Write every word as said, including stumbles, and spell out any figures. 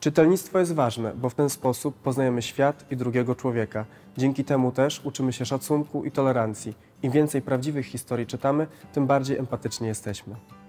Czytelnictwo jest ważne, bo w ten sposób poznajemy świat i drugiego człowieka. Dzięki temu też uczymy się szacunku i tolerancji. Im więcej prawdziwych historii czytamy, tym bardziej empatyczni jesteśmy.